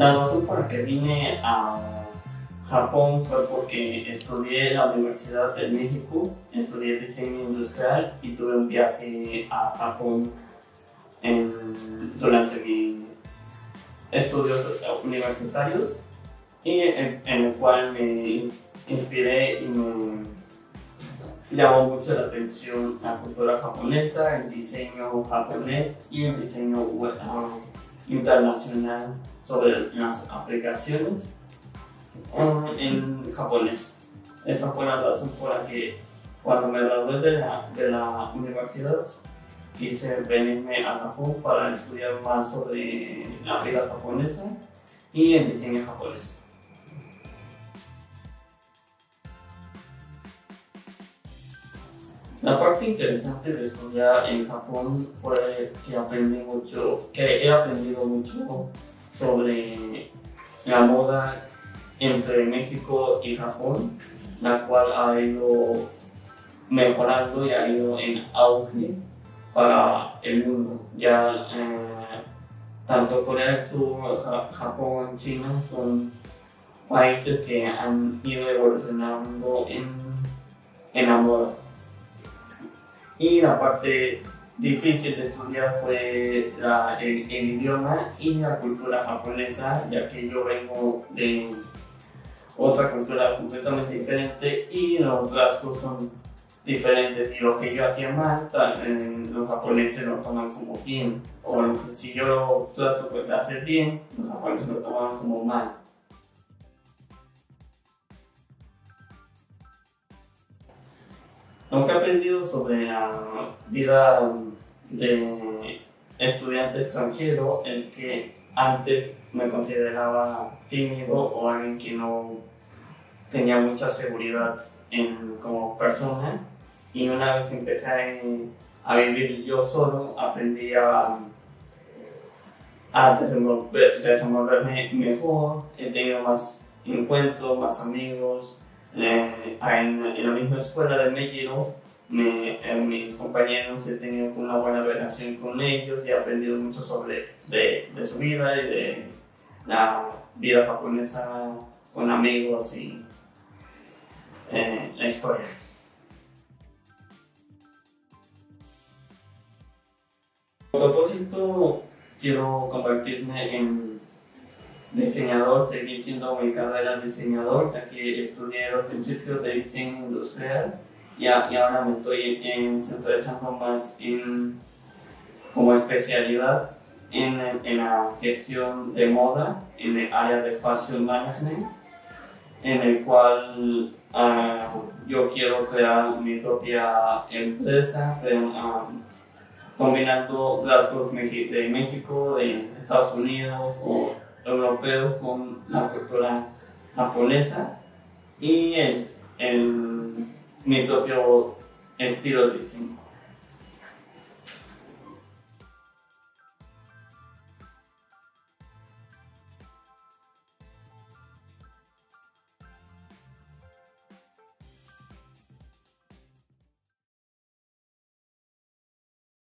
La razón por la que vine a Japón fue porque estudié en la Universidad de México, estudié diseño industrial y tuve un viaje a Japón durante mis estudios universitarios, y en el cual me inspiré y me llamó mucho la atención la cultura japonesa, el diseño japonés y el diseño internacional sobre las aplicaciones en japonés. Esa fue la razón por la que cuando me gradué de la universidad quise venirme a Japón para estudiar más sobre la vida japonesa y el diseño japonés. La parte interesante de estudiar en Japón fue que he aprendido mucho sobre la moda entre México y Japón, la cual ha ido mejorando y ha ido en auge para el mundo. Ya tanto Corea del Sur, Japón, China son países que han ido evolucionando en la moda. Y la parte difícil de estudiar fue el idioma y la cultura japonesa, ya que yo vengo de otra cultura completamente diferente y los rasgos son diferentes, y lo que yo hacía mal, los japoneses lo toman como bien, o si yo lo trato de hacer bien, los japoneses lo toman como mal. Lo que he aprendido sobre la vida de estudiante extranjero es que antes me consideraba tímido o alguien que no tenía mucha seguridad como persona, y una vez que empecé a vivir yo solo aprendí a desenvolverme mejor. He tenido más encuentros, más amigos. En la misma escuela de Mefiro, mis compañeros, he tenido una buena relación con ellos y he aprendido mucho sobre de su vida y de la vida japonesa con amigos y la historia. Por propósito, quiero convertirme en diseñador, seguir siendo mi carrera diseñador, ya que estudié los principios de diseño industrial y ahora me estoy centrando más como especialidad en la gestión de moda, en el área de fashion management, en el cual yo quiero crear mi propia empresa, combinando rasgos de México, de Estados Unidos o europeos con la cultura japonesa, y mi propio estilo de diseño.